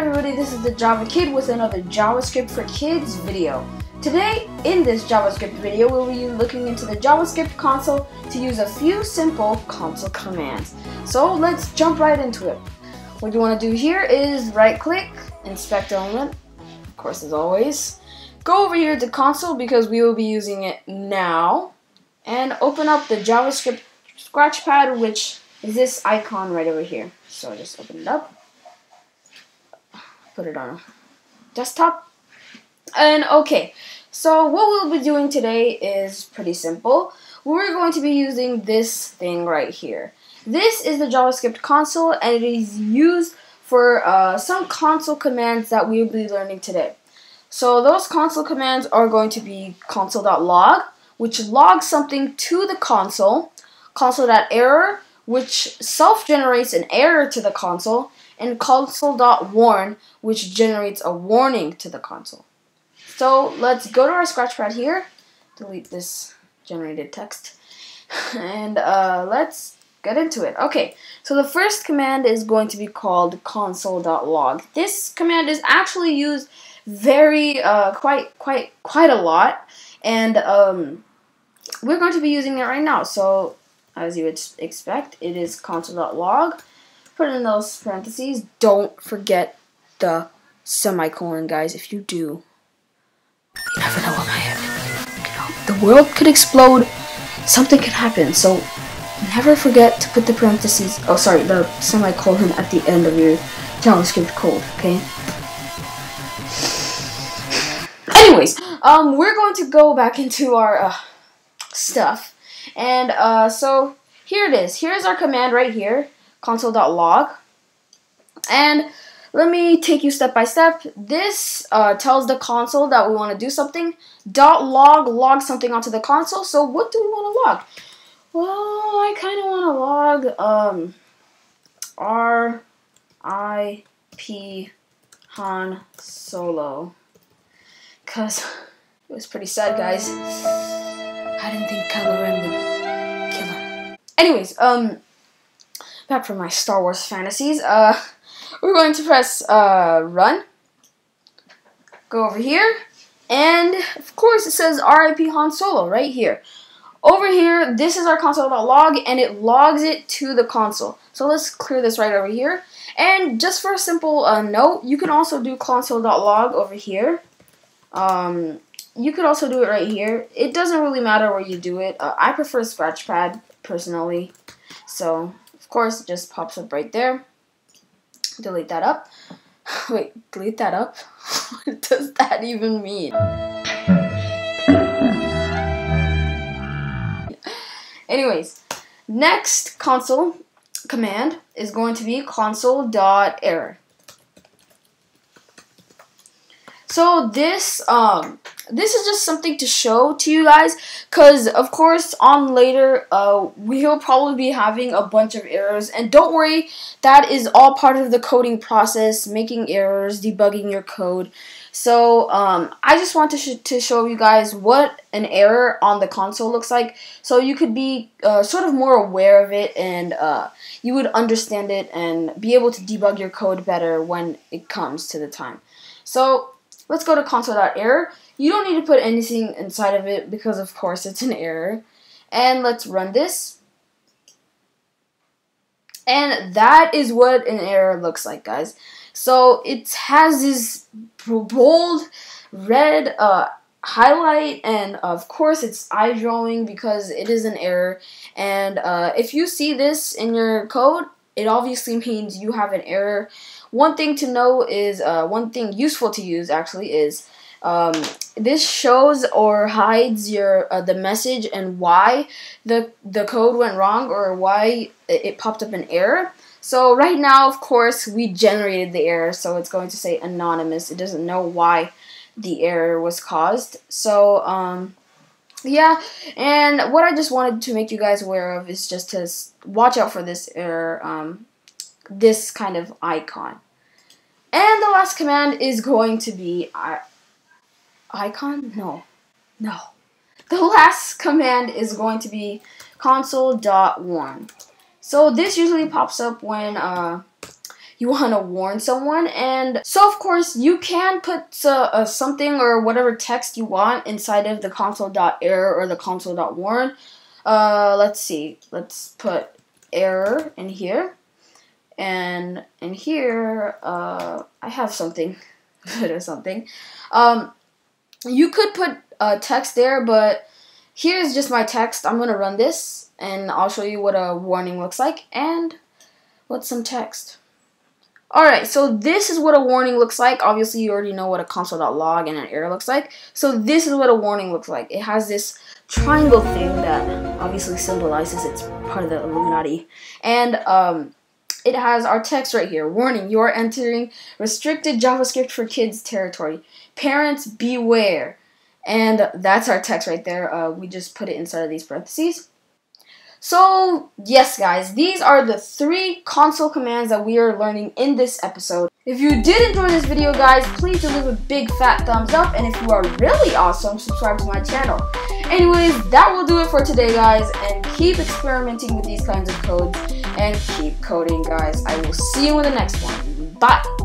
everybody, this is the Java Kid with another JavaScript for Kids video. Today, in this JavaScript video, we'll be looking into the JavaScript console to use a few simple console commands. So let's jump right into it. What you want to do here is right-click, inspect element, of course as always. Go over here to console because we will be using it now, and open up the JavaScript scratchpad, which is this icon right over here. So just open it up. Put it on desktop, and okay, so what we'll be doing today is pretty simple. We're going to be using this thing right here. This is the JavaScript console, and it is used for some console commands that we'll be learning today. So those console commands are going to be console.log, which logs something to the console, console.error, which self-generates an error to the console, and console.warn, which generates a warning to the console. So let's go to our scratchpad here, delete this generated text, and let's get into it. Okay, so the first command is going to be called console.log. This command is actually used very quite a lot, and we're going to be using it right now. So as you would expect, it is console.log. Put in those parentheses. Don't forget the semicolon, guys. If you do, you never know what might happen. You know, the world could explode. Something could happen. So never forget to put the parentheses. Oh, sorry, the semicolon at the end of your JavaScript code. Okay. Anyways, we're going to go back into our stuff, and so here it is. Here's our command right here. Console.log, and let me take you step by step. This tells the console that we want to do something. .log logs something onto the console. So what do we want to log? Well, I kind of want to log R.I.P. Han Solo, because it was pretty sad, guys. I didn't think Kylo Ren would kill him. Anyways, back from my Star Wars fantasies, we're going to press run, go over here, and of course it says RIP Han Solo right here. Over here, this is our console.log, and it logs it to the console. So let's clear this right over here, and just for a simple note, you can also do console.log over here. You could also do it right here. It doesn't really matter where you do it. I prefer Scratchpad personally, so of course, it just pops up right there. Delete that up. Wait, delete that up? What does that even mean? Anyways, next console command is going to be console.error. So this this is just something to show to you guys, because of course on later we'll probably be having a bunch of errors, and don't worry, that is all part of the coding process, making errors, debugging your code. So I just want to show you guys what an error on the console looks like, so you could be sort of more aware of it, and you would understand it and be able to debug your code better when it comes to the time. So let's go to console.error. You don't need to put anything inside of it because, of course, it's an error. And let's run this. And that is what an error looks like, guys. So it has this bold red highlight, and of course it's eye drawing because it is an error. And if you see this in your code, it obviously means you have an error. One thing to know is, one thing useful to use actually is, this shows or hides your the message and why the code went wrong or why it popped up an error. So right now, of course, we generated the error, so it's going to say anonymous. It doesn't know why the error was caused. So yeah, and what I just wanted to make you guys aware of is just to watch out for this error, this kind of icon. And the last command is going to be the last command is going to be console.warn. So this usually pops up when you want to warn someone. And so of course you can put something or whatever text you want inside of the console.error or the console.warn. Let's see, let's put error in here, and in here I have something good or something. You could put text there, but here's just my text. I'm gonna run this and I'll show you what a warning looks like and what's some text. Alright, so this is what a warning looks like. Obviously you already know what a console.log and an error looks like. So this is what a warning looks like. It has this triangle thing that obviously symbolizes it's part of the Illuminati, and it has our text right here. Warning, you are entering restricted JavaScript for kids territory. Parents, beware. And that's our text right there. We just put it inside of these parentheses. So, yes guys, these are the 3 console commands that we are learning in this episode. If you did enjoy this video guys, please do leave a big fat thumbs up, and if you are really awesome, subscribe to my channel. Anyways, that will do it for today guys, and keep experimenting with these kinds of codes and keep coding guys. I will see you in the next one. Bye!